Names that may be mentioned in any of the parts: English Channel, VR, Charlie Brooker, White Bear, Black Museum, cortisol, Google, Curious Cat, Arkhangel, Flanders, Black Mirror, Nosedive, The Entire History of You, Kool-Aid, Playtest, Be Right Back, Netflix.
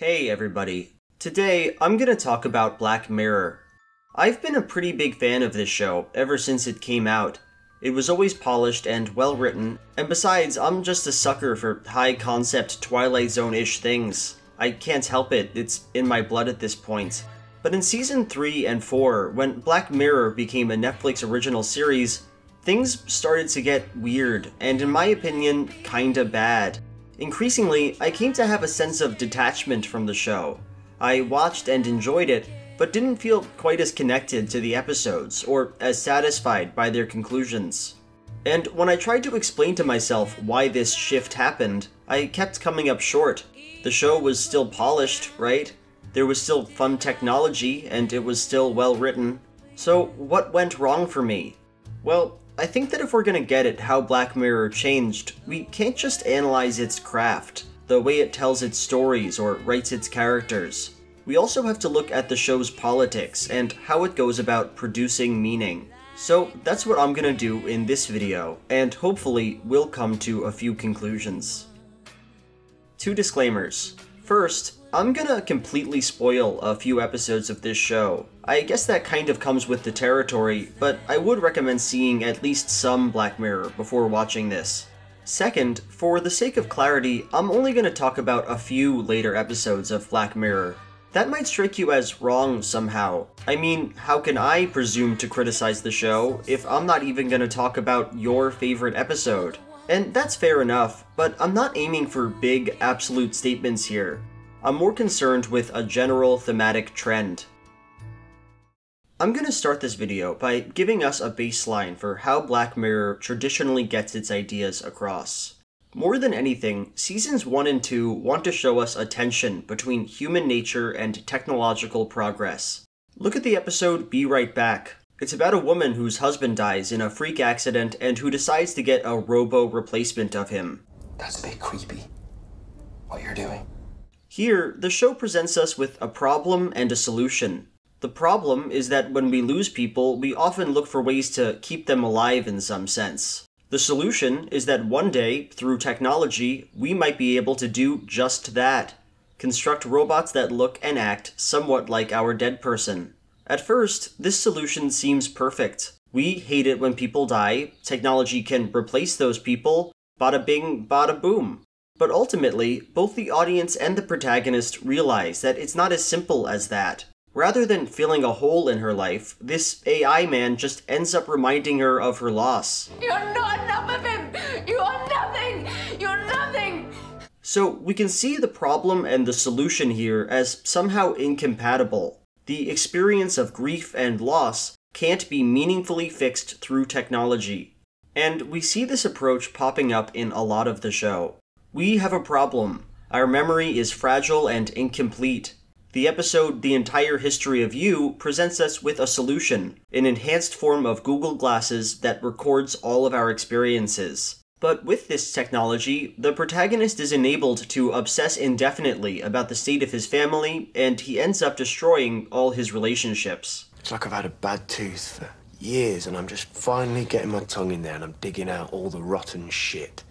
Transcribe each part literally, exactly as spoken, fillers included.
Hey everybody. Today, I'm gonna talk about Black Mirror. I've been a pretty big fan of this show ever since it came out. It was always polished and well written, and besides, I'm just a sucker for high concept Twilight Zone-ish things. I can't help it, it's in my blood at this point. But in season three and four, when Black Mirror became a Netflix original series, things started to get weird, and in my opinion, kinda bad. Increasingly, I came to have a sense of detachment from the show. I watched and enjoyed it, but didn't feel quite as connected to the episodes, or as satisfied by their conclusions. And when I tried to explain to myself why this shift happened, I kept coming up short. The show was still polished, right? There was still fun technology, and it was still well written. So what went wrong for me? Well, I think that if we're gonna get at how Black Mirror changed, we can't just analyze its craft, the way it tells its stories or writes its characters. We also have to look at the show's politics and how it goes about producing meaning. So that's what I'm gonna do in this video, and hopefully we'll come to a few conclusions. Two disclaimers. First, I'm gonna completely spoil a few episodes of this show. I guess that kind of comes with the territory, but I would recommend seeing at least some Black Mirror before watching this. Second, for the sake of clarity, I'm only gonna talk about a few later episodes of Black Mirror. That might strike you as wrong somehow. I mean, how can I presume to criticize the show if I'm not even gonna talk about your favorite episode? And that's fair enough, but I'm not aiming for big, absolute statements here. I'm more concerned with a general thematic trend. I'm gonna start this video by giving us a baseline for how Black Mirror traditionally gets its ideas across. More than anything, seasons one and two want to show us a tension between human nature and technological progress. Look at the episode Be Right Back. It's about a woman whose husband dies in a freak accident and who decides to get a robo replacement of him. That's a bit creepy, what you're doing. Here, the show presents us with a problem and a solution. The problem is that when we lose people, we often look for ways to keep them alive in some sense. The solution is that one day, through technology, we might be able to do just that. Construct robots that look and act somewhat like our dead person. At first, this solution seems perfect. We hate it when people die, technology can replace those people, bada bing, bada boom. But ultimately, both the audience and the protagonist realize that it's not as simple as that. Rather than filling a hole in her life, this A I man just ends up reminding her of her loss. You're not enough of him! You are nothing! You're nothing! So we can see the problem and the solution here as somehow incompatible. The experience of grief and loss can't be meaningfully fixed through technology. And we see this approach popping up in a lot of the show. We have a problem. Our memory is fragile and incomplete. The episode The Entire History of You presents us with a solution, an enhanced form of Google Glasses that records all of our experiences. But with this technology, the protagonist is enabled to obsess indefinitely about the state of his family, and he ends up destroying all his relationships. It's like I've had a bad tooth for years, and I'm just finally getting my tongue in there and I'm digging out all the rotten shit.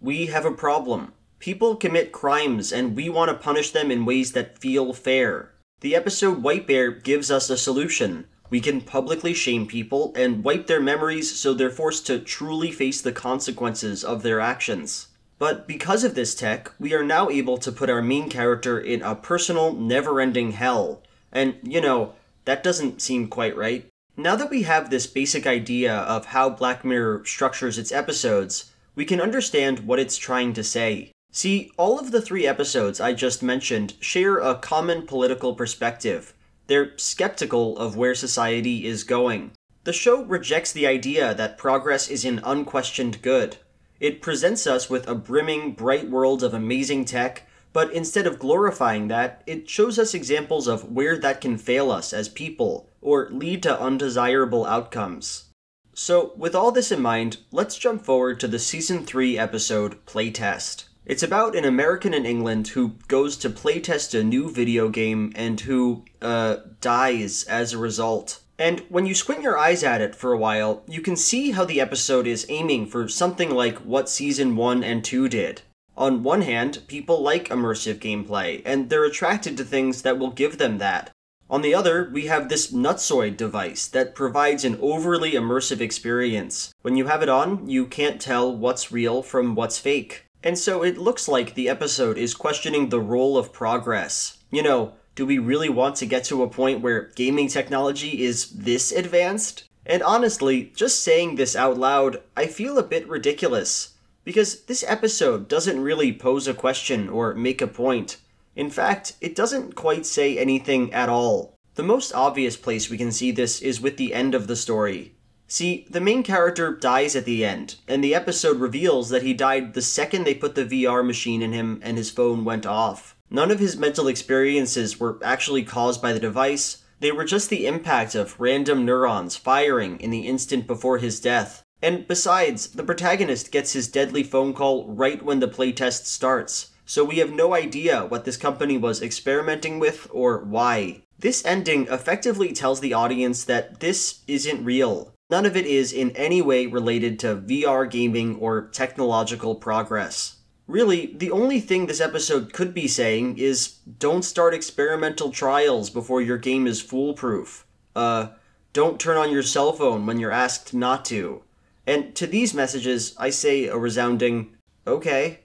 We have a problem. People commit crimes, and we want to punish them in ways that feel fair. The episode White Bear gives us a solution. We can publicly shame people and wipe their memories so they're forced to truly face the consequences of their actions. But because of this tech, we are now able to put our main character in a personal, never-ending hell. And, you know, that doesn't seem quite right. Now that we have this basic idea of how Black Mirror structures its episodes, we can understand what it's trying to say. See, all of the three episodes I just mentioned share a common political perspective. They're skeptical of where society is going. The show rejects the idea that progress is an unquestioned good. It presents us with a brimming, bright world of amazing tech, but instead of glorifying that, it shows us examples of where that can fail us as people, or lead to undesirable outcomes. So, with all this in mind, let's jump forward to the season three episode, Playtest. It's about an American in England who goes to playtest a new video game and who, uh, dies as a result. And when you squint your eyes at it for a while, you can see how the episode is aiming for something like what season one and two did. On one hand, people like immersive gameplay, and they're attracted to things that will give them that. On the other, we have this nutsoid device that provides an overly immersive experience. When you have it on, you can't tell what's real from what's fake. And so it looks like the episode is questioning the role of progress. You know, do we really want to get to a point where gaming technology is this advanced? And honestly, just saying this out loud, I feel a bit ridiculous. Because this episode doesn't really pose a question or make a point. In fact, it doesn't quite say anything at all. The most obvious place we can see this is with the end of the story. See, the main character dies at the end, and the episode reveals that he died the second they put the V R machine in him and his phone went off. None of his mental experiences were actually caused by the device, they were just the impact of random neurons firing in the instant before his death. And besides, the protagonist gets his deadly phone call right when the playtest starts, so we have no idea what this company was experimenting with or why. This ending effectively tells the audience that this isn't real. None of it is in any way related to V R gaming or technological progress. Really, the only thing this episode could be saying is, don't start experimental trials before your game is foolproof. Uh, don't turn on your cell phone when you're asked not to. And to these messages, I say a resounding, okay.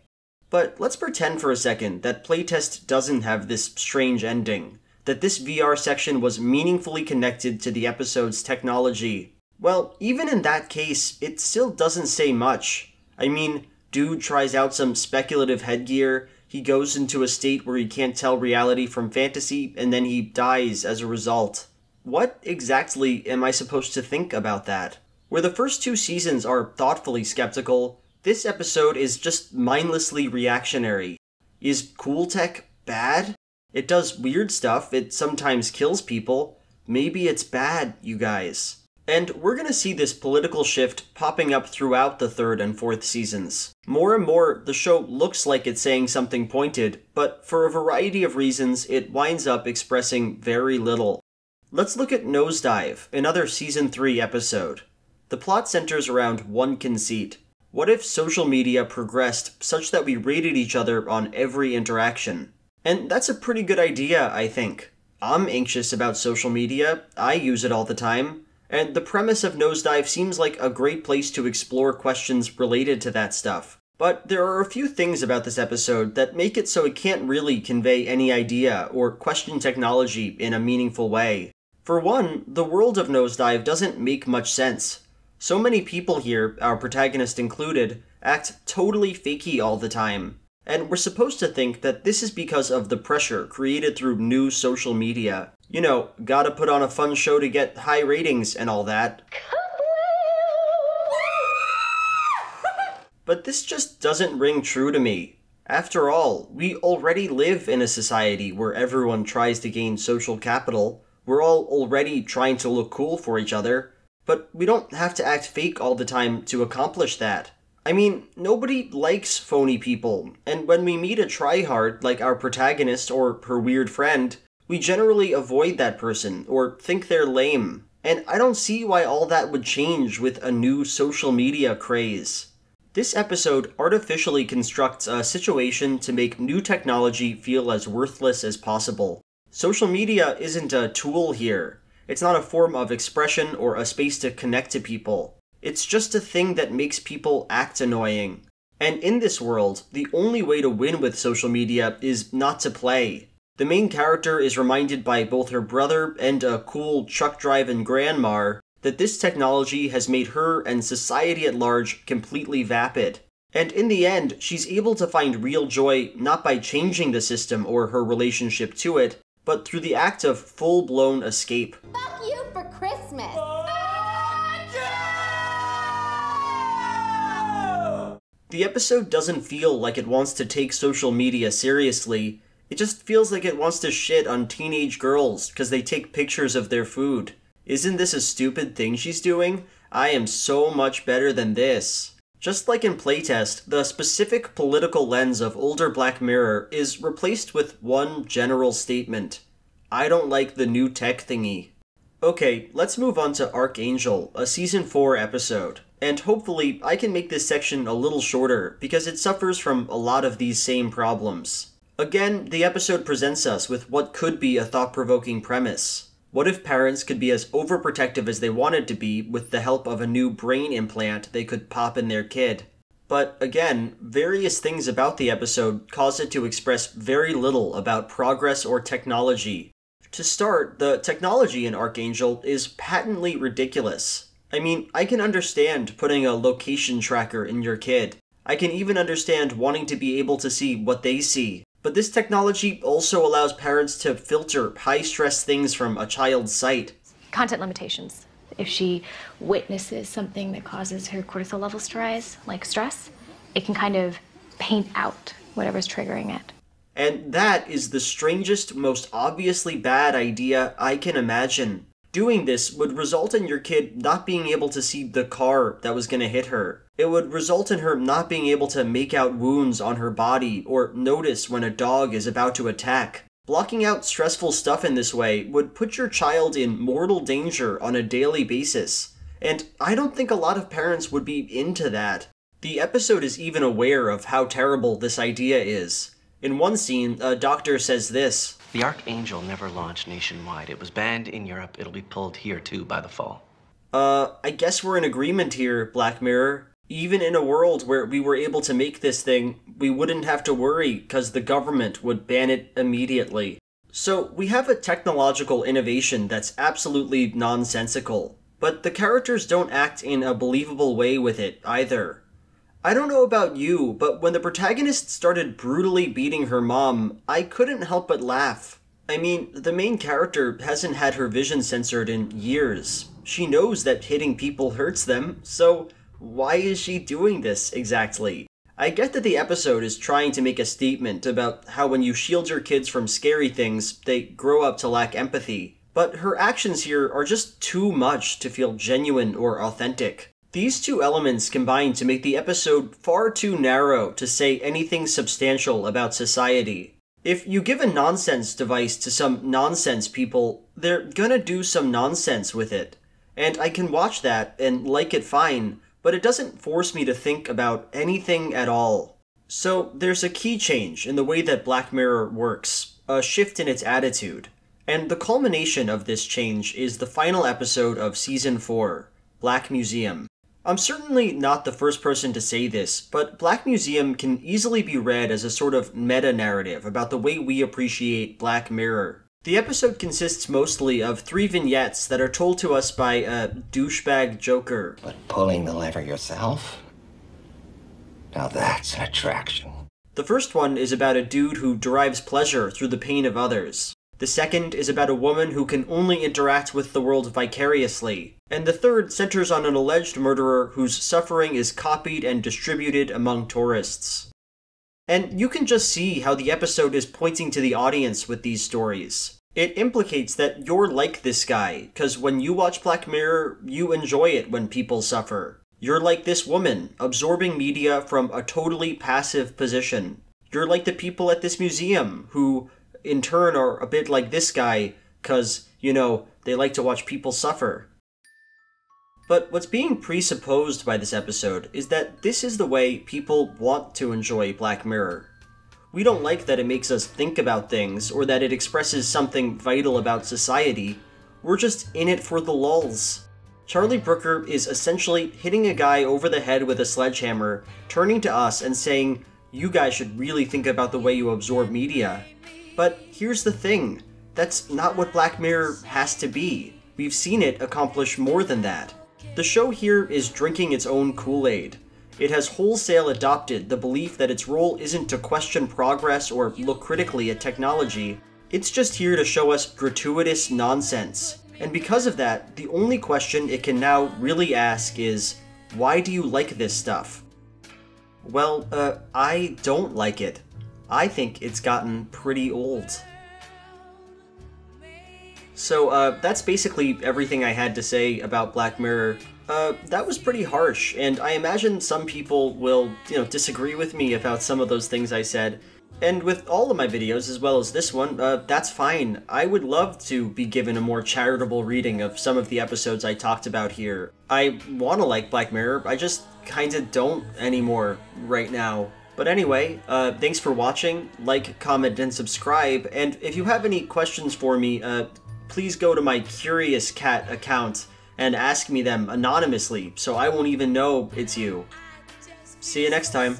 But let's pretend for a second that Playtest doesn't have this strange ending, that this V R section was meaningfully connected to the episode's technology. Well, even in that case, it still doesn't say much. I mean, dude tries out some speculative headgear, he goes into a state where he can't tell reality from fantasy, and then he dies as a result. What exactly am I supposed to think about that? Where the first two seasons are thoughtfully skeptical, this episode is just mindlessly reactionary. Is cool tech bad? It does weird stuff, it sometimes kills people. Maybe it's bad, you guys. And we're gonna see this political shift popping up throughout the third and fourth seasons. More and more, the show looks like it's saying something pointed, but for a variety of reasons, it winds up expressing very little. Let's look at Nosedive, another season three episode. The plot centers around one conceit. What if social media progressed such that we rated each other on every interaction? And that's a pretty good idea, I think. I'm anxious about social media, I use it all the time, and the premise of Nosedive seems like a great place to explore questions related to that stuff. But there are a few things about this episode that make it so it can't really convey any idea or question technology in a meaningful way. For one, the world of Nosedive doesn't make much sense. So many people here, our protagonist included, act totally fakey all the time. And we're supposed to think that this is because of the pressure created through new social media. You know, gotta put on a fun show to get high ratings and all that. But this just doesn't ring true to me. After all, we already live in a society where everyone tries to gain social capital. We're all already trying to look cool for each other. But we don't have to act fake all the time to accomplish that. I mean, nobody likes phony people, and when we meet a tryhard like our protagonist or her weird friend, we generally avoid that person or think they're lame. And I don't see why all that would change with a new social media craze. This episode artificially constructs a situation to make new technology feel as worthless as possible. Social media isn't a tool here. It's not a form of expression or a space to connect to people. It's just a thing that makes people act annoying. And in this world, the only way to win with social media is not to play. The main character is reminded by both her brother and a cool truck driving grandma that this technology has made her and society at large completely vapid. And in the end, she's able to find real joy not by changing the system or her relationship to it, but through the act of full-blown escape. Fuck you for Christmas! Oh, the episode doesn't feel like it wants to take social media seriously. It just feels like it wants to shit on teenage girls because they take pictures of their food. Isn't this a stupid thing she's doing? I am so much better than this. Just like in Playtest, the specific political lens of older Black Mirror is replaced with one general statement. I don't like the new tech thingy. Okay, let's move on to Archangel, a season four episode. And hopefully I can make this section a little shorter because it suffers from a lot of these same problems. Again, the episode presents us with what could be a thought-provoking premise. What if parents could be as overprotective as they wanted to be with the help of a new brain implant they could pop in their kid? But again, various things about the episode cause it to express very little about progress or technology. To start, the technology in Archangel is patently ridiculous. I mean, I can understand putting a location tracker in your kid. I can even understand wanting to be able to see what they see. But this technology also allows parents to filter high-stress things from a child's sight. Content limitations. If she witnesses something that causes her cortisol levels to rise, like stress, it can kind of paint out whatever's triggering it. And that is the strangest, most obviously bad idea I can imagine. Doing this would result in your kid not being able to see the car that was going to hit her. It would result in her not being able to make out wounds on her body or notice when a dog is about to attack. Blocking out stressful stuff in this way would put your child in mortal danger on a daily basis. And I don't think a lot of parents would be into that. The episode is even aware of how terrible this idea is. In one scene, a doctor says this. The Archangel never launched nationwide. It was banned in Europe. It'll be pulled here, too, by the fall. Uh, I guess we're in agreement here, Black Mirror. Even in a world where we were able to make this thing, we wouldn't have to worry because the government would ban it immediately. So we have a technological innovation that's absolutely nonsensical, but the characters don't act in a believable way with it either. I don't know about you, but when the protagonist started brutally beating her mom, I couldn't help but laugh. I mean, the main character hasn't had her vision censored in years. She knows that hitting people hurts them, so why is she doing this exactly? I get that the episode is trying to make a statement about how when you shield your kids from scary things, they grow up to lack empathy. But her actions here are just too much to feel genuine or authentic. These two elements combine to make the episode far too narrow to say anything substantial about society. If you give a nonsense device to some nonsense people, they're gonna do some nonsense with it. And I can watch that and like it fine, but it doesn't force me to think about anything at all. So there's a key change in the way that Black Mirror works, a shift in its attitude. And the culmination of this change is the final episode of Season four, Black Museum. I'm certainly not the first person to say this, but Black Museum can easily be read as a sort of meta-narrative about the way we appreciate Black Mirror. The episode consists mostly of three vignettes that are told to us by a douchebag joker. But pulling the lever yourself? Now that's an attraction. The first one is about a dude who derives pleasure through the pain of others. The second is about a woman who can only interact with the world vicariously. And the third centers on an alleged murderer whose suffering is copied and distributed among tourists. And you can just see how the episode is pointing to the audience with these stories. It implicates that you're like this guy, because when you watch Black Mirror, you enjoy it when people suffer. You're like this woman, absorbing media from a totally passive position. You're like the people at this museum, who in turn are a bit like this guy, because, you know, they like to watch people suffer. But what's being presupposed by this episode is that this is the way people want to enjoy Black Mirror. We don't like that it makes us think about things, or that it expresses something vital about society. We're just in it for the lulz. Charlie Brooker is essentially hitting a guy over the head with a sledgehammer, turning to us and saying, "You guys should really think about the way you absorb media." But here's the thing, that's not what Black Mirror has to be. We've seen it accomplish more than that. The show here is drinking its own Kool-Aid. It has wholesale adopted the belief that its role isn't to question progress or look critically at technology. It's just here to show us gratuitous nonsense. And because of that, the only question it can now really ask is, why do you like this stuff? Well, uh, I don't like it. I think it's gotten pretty old. So uh, that's basically everything I had to say about Black Mirror. Uh, that was pretty harsh, and I imagine some people will, you know, disagree with me about some of those things I said. and with all of my videos, as well as this one, uh, that's fine. I would love to be given a more charitable reading of some of the episodes I talked about here. I want to like Black Mirror, I just kind of don't anymore right now. But anyway, uh, thanks for watching, like, comment, and subscribe, and if you have any questions for me, uh, please go to my Curious Cat account and ask me them anonymously, so I won't even know it's you. See you next time.